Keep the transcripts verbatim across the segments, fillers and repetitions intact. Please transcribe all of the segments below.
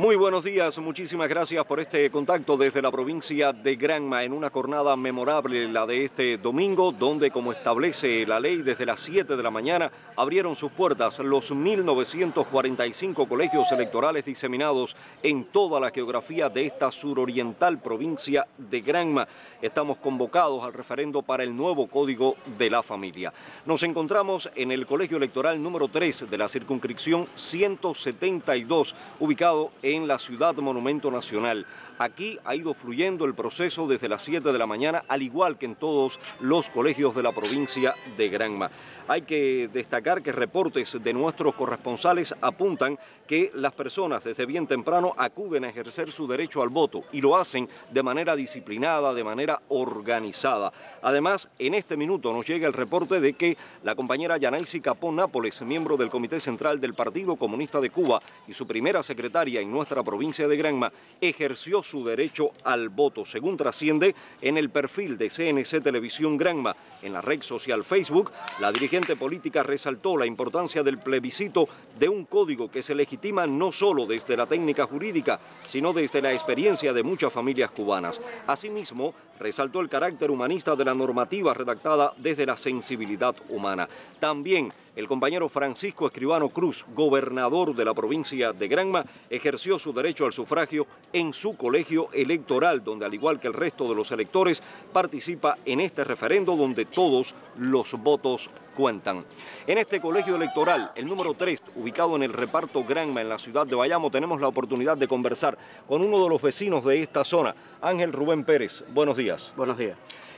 Muy buenos días, muchísimas gracias por este contacto desde la provincia de Granma en una jornada memorable, la de este domingo, donde como establece la ley desde las siete de la mañana abrieron sus puertas los mil novecientos cuarenta y cinco colegios electorales diseminados en toda la geografía de esta suroriental provincia de Granma. Estamos convocados al referendo para el nuevo Código de la Familia. Nos encontramos en el colegio electoral número tres de la circunscripción ciento setenta y dos, ubicado en en la ciudad Monumento Nacional. Aquí ha ido fluyendo el proceso desde las siete de la mañana, al igual que en todos los colegios de la provincia de Granma. Hay que destacar que reportes de nuestros corresponsales apuntan que las personas desde bien temprano acuden a ejercer su derecho al voto y lo hacen de manera disciplinada, de manera organizada. Además, en este minuto nos llega el reporte de que la compañera Yanaysi Capón Nápoles, miembro del Comité Central del Partido Comunista de Cuba y su primera secretaria en nuestra provincia de Granma, ejerció su derecho al voto, según trasciende en el perfil de C N C Televisión Granma. En la red social Facebook, la dirigente política resaltó la importancia del plebiscito, de un código que se legitima no solo desde la técnica jurídica, sino desde la experiencia de muchas familias cubanas. Asimismo, resaltó el carácter humanista de la normativa redactada desde la sensibilidad humana. También el compañero Francisco Escribano Cruz, gobernador de la provincia de Granma, ejerció su derecho al sufragio en su colegio electoral, donde al igual que el resto de los electores, participa en este referendo donde todos los votos cuentan. En este colegio electoral, el número tres, ubicado en el reparto Granma, en la ciudad de Bayamo, tenemos la oportunidad de conversar con uno de los vecinos de esta zona, Ángel Rubén Pérez. Buenos días. Buenos días.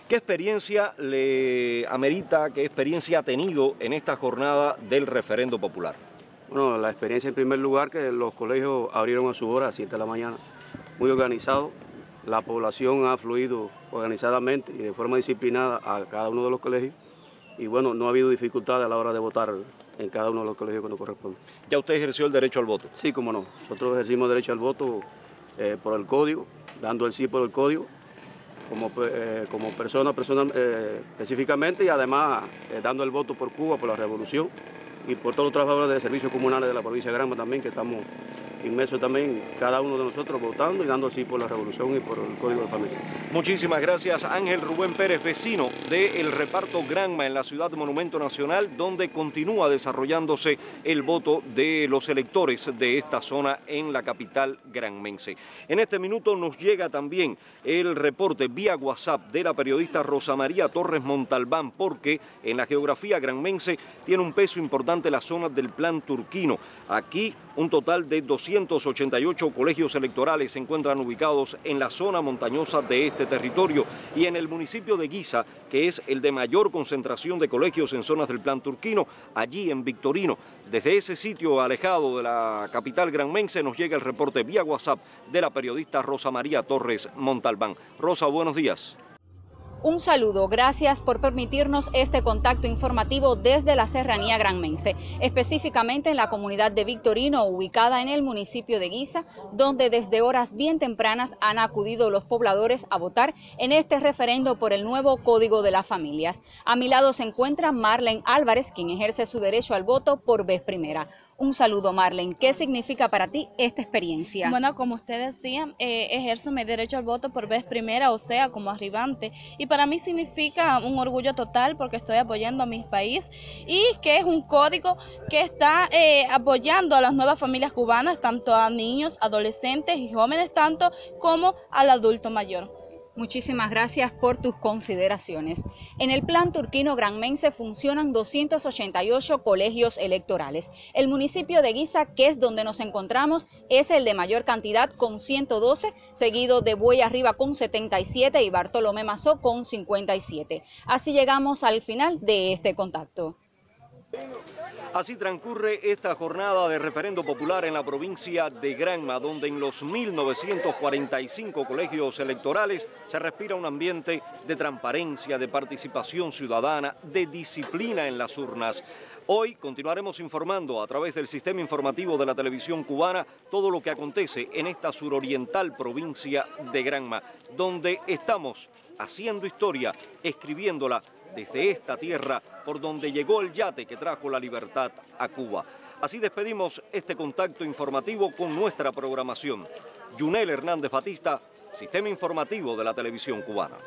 ¿Qué experiencia le amerita, qué experiencia ha tenido en esta jornada del referendo popular? Bueno, la experiencia en primer lugar que los colegios abrieron a su hora, a siete de la mañana, muy organizado. La población ha afluido organizadamente y de forma disciplinada a cada uno de los colegios. Y bueno, no ha habido dificultad a la hora de votar en cada uno de los colegios cuando corresponde. ¿Ya usted ejerció el derecho al voto? Sí, cómo no. Nosotros ejercimos el derecho al voto eh, por el código, dando el sí por el código. Como, eh, como persona, persona eh, específicamente, y además eh, dando el voto por Cuba, por la revolución y por todos los trabajadores de servicios comunales de la provincia de Granma también, que estamos inmersos también, cada uno de nosotros votando y dando así por la revolución y por el Código de Familia. Muchísimas gracias, Ángel Rubén Pérez, vecino del reparto Granma en la ciudad Monumento Nacional, donde continúa desarrollándose el voto de los electores de esta zona en la capital granmense. En este minuto nos llega también el reporte vía WhatsApp de la periodista Rosa María Torres Montalbán, porque en la geografía granmense tiene un peso importante la zona del plan turquino. Aquí un total de doscientos ochenta y ocho colegios electorales se encuentran ubicados en la zona montañosa de este territorio, y en el municipio de Guisa, que es el de mayor concentración de colegios en zonas del plan turquino, allí en Victorino. Desde ese sitio alejado de la capital granmense nos llega el reporte vía WhatsApp de la periodista Rosa María Torres Montalbán. Rosa, buenos días. Un saludo, gracias por permitirnos este contacto informativo desde la serranía granmense, específicamente en la comunidad de Victorino, ubicada en el municipio de Guisa, donde desde horas bien tempranas han acudido los pobladores a votar en este referendo por el nuevo Código de las Familias. A mi lado se encuentra Marlen Álvarez, quien ejerce su derecho al voto por vez primera. Un saludo, Marlen. ¿Qué significa para ti esta experiencia? Bueno, como usted decía, eh, ejerzo mi derecho al voto por vez primera, o sea, como arribante. Y para mí significa un orgullo total porque estoy apoyando a mi país y que es un código que está eh, apoyando a las nuevas familias cubanas, tanto a niños, adolescentes y jóvenes, tanto como al adulto mayor. Muchísimas gracias por tus consideraciones. En el plan turquino granmense funcionan doscientos ochenta y ocho colegios electorales. El municipio de Guisa, que es donde nos encontramos, es el de mayor cantidad con ciento doce, seguido de Buey Arriba con setenta y siete y Bartolomé Mazó con cincuenta y siete. Así llegamos al final de este contacto. Así transcurre esta jornada de referendo popular en la provincia de Granma, donde en los mil novecientos cuarenta y cinco colegios electorales se respira un ambiente de transparencia, de participación ciudadana, de disciplina en las urnas. Hoy continuaremos informando a través del sistema informativo de la televisión cubana todo lo que acontece en esta suroriental provincia de Granma, donde estamos haciendo historia, escribiéndola desde esta tierra por donde llegó el yate que trajo la libertad a Cuba. Así despedimos este contacto informativo con nuestra programación. Yunel Hernández Batista, Sistema Informativo de la Televisión Cubana.